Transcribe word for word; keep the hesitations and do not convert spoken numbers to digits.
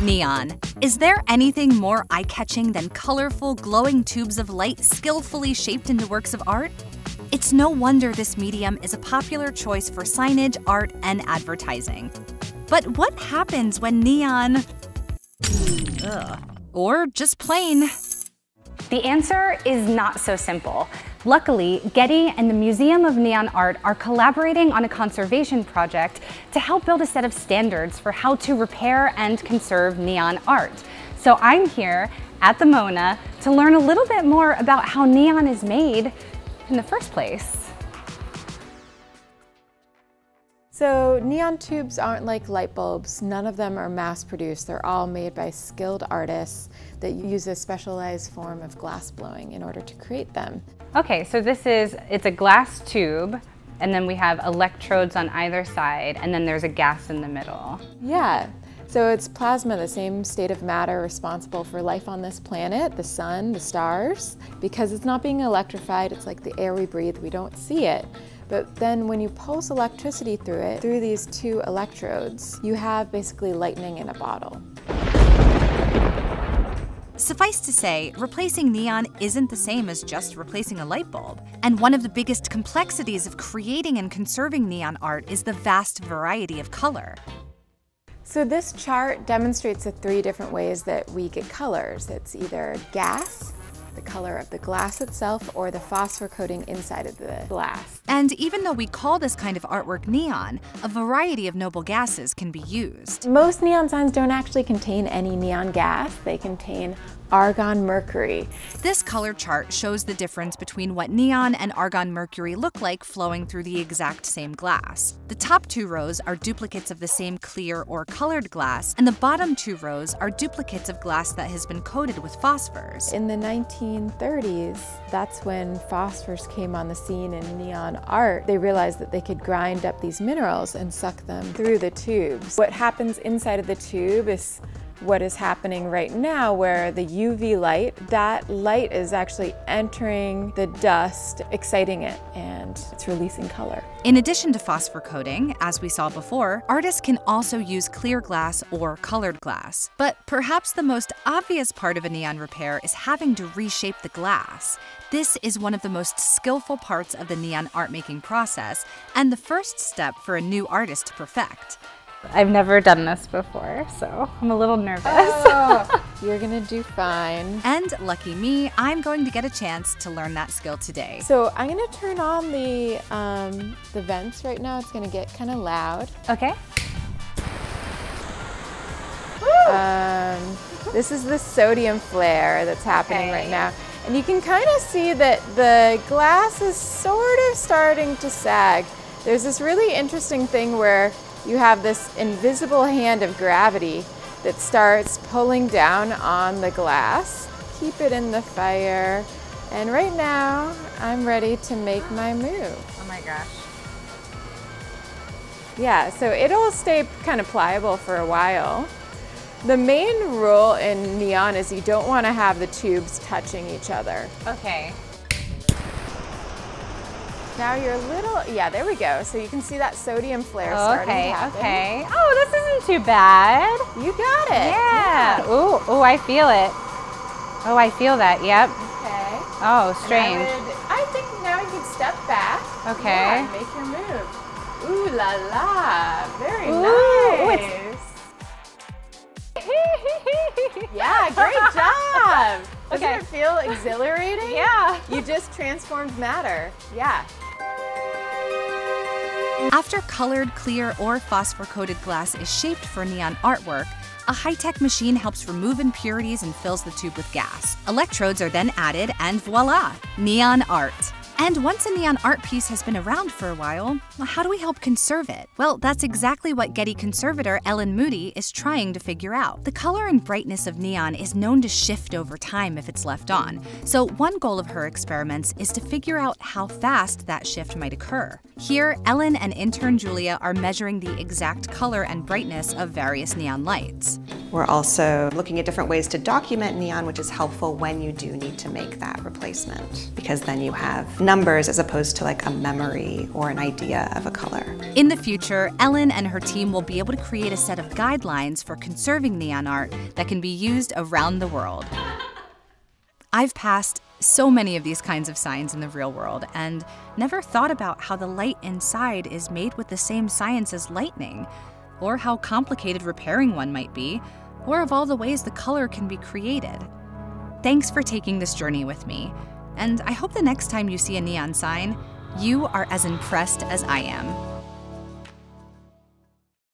neon. Is there anything more eye-catching than colorful, glowing tubes of light skillfully shaped into works of art? It's no wonder this medium is a popular choice for signage, art, and advertising. But what happens when neon… Ugh. Or just plain? The answer is not so simple. Luckily, Getty and the Museum of Neon Art are collaborating on a conservation project to help build a set of standards for how to repair and conserve neon art. So I'm here at the MONA to learn a little bit more about how neon is made in the first place. So neon tubes aren't like light bulbs. None of them are mass-produced. They're all made by skilled artists that use a specialized form of glass blowing in order to create them. Okay, so this is, it's a glass tube, and then we have electrodes on either side, and then there's a gas in the middle. Yeah, so it's plasma, the same state of matter responsible for life on this planet, the sun, the stars. Because it's not being electrified, it's like the air we breathe, we don't see it. But then when you pulse electricity through it, through these two electrodes, you have basically lightning in a bottle. Suffice to say, replacing neon isn't the same as just replacing a light bulb. And one of the biggest complexities of creating and conserving neon art is the vast variety of color. So this chart demonstrates the three different ways that we get colors. It's either gas, the color of the glass itself, or the phosphor coating inside of the glass. And even though we call this kind of artwork neon, a variety of noble gases can be used. Most neon signs don't actually contain any neon gas. They contain argon mercury. This color chart shows the difference between what neon and argon mercury look like flowing through the exact same glass. The top two rows are duplicates of the same clear or colored glass, and the bottom two rows are duplicates of glass that has been coated with phosphors. In the nineteen thirties, that's when phosphors came on the scene in neon art. They realized that they could grind up these minerals and suck them through the tubes. What happens inside of the tube is what is happening right now, where the U V light, that light is actually entering the dust, exciting it, and it's releasing color. In addition to phosphor coating, as we saw before, artists can also use clear glass or colored glass. But perhaps the most obvious part of a neon repair is having to reshape the glass. This is one of the most skillful parts of the neon art-making process, and the first step for a new artist to perfect. I've never done this before, so I'm a little nervous. Oh, you're gonna do fine. And lucky me, I'm going to get a chance to learn that skill today. So I'm gonna turn on the, um, the vents right now. It's gonna get kind of loud. Okay. Um, this is the sodium flare that's happening okay. right now. And you can kind of see that the glass is sort of starting to sag. There's this really interesting thing where you have this invisible hand of gravity that starts pulling down on the glass. Keep it in the fire. And right now, I'm ready to make my move. Oh my gosh. Yeah, so it'll stay kind of pliable for a while. The main rule in neon is you don't want to have the tubes touching each other. Okay. Now you're a little, yeah, there we go. So you can see that sodium flare oh, starting okay, to happen. Okay, oh, this isn't too bad. You got it. Yeah. yeah. Oh, oh, I feel it. Oh, I feel that, yep. Okay. Oh, strange. I, would, I think now you can step back. Okay. Yeah, make your move. Ooh la la, very Ooh, nice. Ooh, yeah, great job. Okay. Doesn't it feel exhilarating? Yeah. You just transformed matter, yeah. After colored, clear, or phosphor-coated glass is shaped for neon artwork, a high-tech machine helps remove impurities and fills the tube with gas. Electrodes are then added, and voila, neon art. And once a neon art piece has been around for a while, how do we help conserve it? Well, that's exactly what Getty conservator Ellen Moody is trying to figure out. The color and brightness of neon is known to shift over time if it's left on, so one goal of her experiments is to figure out how fast that shift might occur. Here, Ellen and intern Julia are measuring the exact color and brightness of various neon lights. We're also looking at different ways to document neon, which is helpful when you do need to make that replacement, because then you have numbers as opposed to like a memory or an idea of a color. In the future, Ellen and her team will be able to create a set of guidelines for conserving neon art that can be used around the world. I've passed so many of these kinds of signs in the real world and never thought about how the light inside is made with the same science as lightning, or how complicated repairing one might be, or of all the ways the color can be created. Thanks for taking this journey with me, and I hope the next time you see a neon sign, you are as impressed as I am.